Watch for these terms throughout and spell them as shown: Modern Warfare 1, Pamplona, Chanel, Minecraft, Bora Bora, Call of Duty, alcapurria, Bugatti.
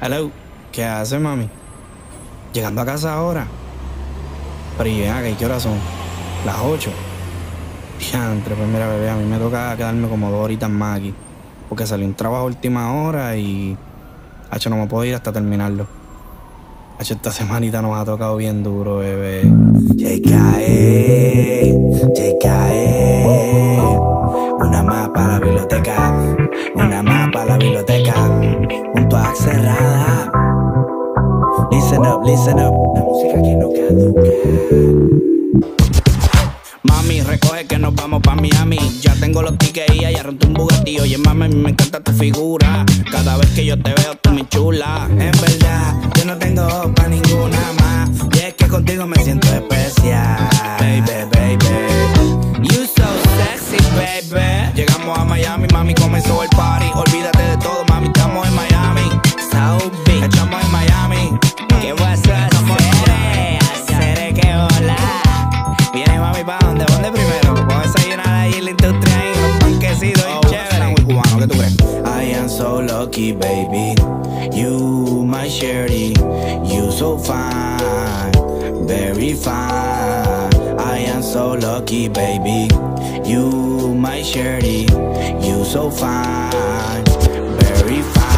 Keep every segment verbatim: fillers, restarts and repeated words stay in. Hello, ¿qué haces, mami? Llegando a casa ahora. Pero y ven acá, ¿qué horas son? Las ocho. Diantre, pues mira, bebé, a mí me toca quedarme como dos horitas más aquí. Porque salió un trabajo a última hora y... Hacho, no me puedo ir hasta terminarlo. Hacho, esta semanita nos ha tocado bien duro, bebé. J K E, J K E. Una más para la biblioteca. Una más para la biblioteca. Junto a cerrada. Listen up, listen up. La música que no caduca. Mami, recoge que nos vamos pa' Miami. Ya tengo los tickets y ya rompí un Bugatti. Oye, mami, a mí me encanta tu figura. Cada vez que yo te veo, tú me chula. En verdad, yo no tengo ojos pa' ninguna más. Y es que contigo me siento especial. Baby, baby, you so sexy, baby. Llegamos a Miami, mami, comenzó el party. Olvídate de todo, mami, estamos en Miami. So big, estamos en Miami. ¿Qué vas a hacer? Haceré que volar. Viene mami pa' donde, donde primero. Voy a desayunar ahí en tu tren. Los panquecitos y oh, chévere. Muy cubano, ¿qué tú crees? I am so lucky, baby. You my shorty. You so fine. Very fine. I am so lucky, baby. You my shorty. You so fine. Very fine.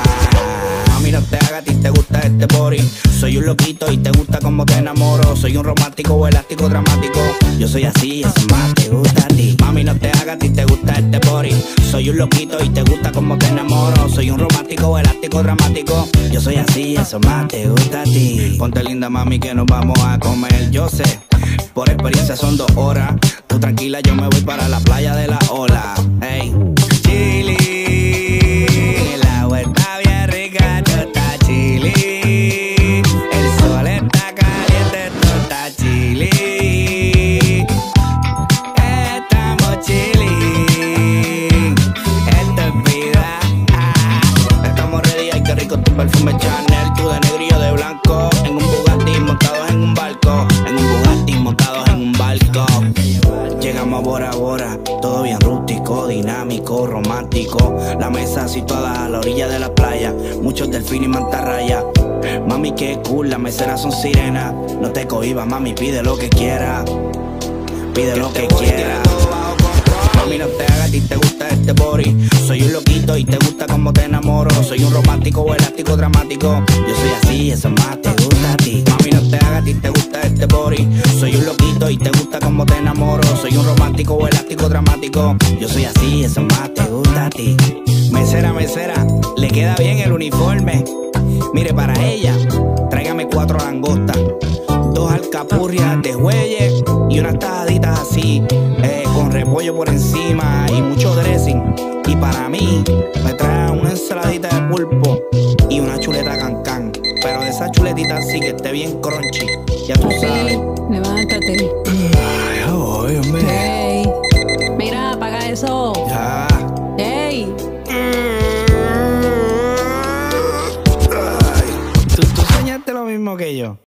Mami, no te hagas, ti te gusta este body. Soy un loquito y te gusta como te enamoro. Soy un romántico o elástico dramático. Yo soy así, eso más te gusta a ti. Mami, no te hagas, si te gusta este body. Soy un loquito y te gusta como te enamoro. Soy un romántico o elástico dramático. Yo soy así, eso más te gusta a ti. Ponte linda, mami, que nos vamos a comer. Yo sé, por experiencia son dos horas. Tú tranquila, yo me voy para la playa de la ola. Hey, chili, la vuelta bien rica, yo está chili. Perfume Chanel, tú de negro y yo de blanco. En un Bugatti montados en un barco. En un Bugatti montados en un barco. Llegamos a Bora Bora, todo bien rústico, dinámico, romántico. La mesa situada a la orilla de la playa, muchos delfines y mantarrayas. Mami, qué cool, las meseras son sirenas. No te cohibas, mami, pide lo que quieras. Pide lo que quieras. Mami, no te hagas, ti te gusta este body. Soy un loquito y te gusta como te enamoro. Soy un romántico o elástico dramático. Yo soy así, eso más te gusta a ti. Mami, no te hagas, ti te gusta este body. Soy un loquito y te gusta como te enamoro. Soy un romántico o elástico dramático. Yo soy así, eso más te gusta a ti. Mesera, mesera, le queda bien el uniforme. Mire, para ella, tráigame cuatro langostas, dos alcapurrias de jueyes y unas tajaditas así, eh, con repollo por encima y mucho dressing. Y para mí, me trae una ensaladita de pulpo y una chuleta cancán. Pero de esa chuletita así que esté bien crunchy, ya tú sabes. Levántate. Ay, voy, hombre. Hey, mira, apaga eso. Ya. Hey. Ay, ¿tú, tú soñaste lo mismo que yo?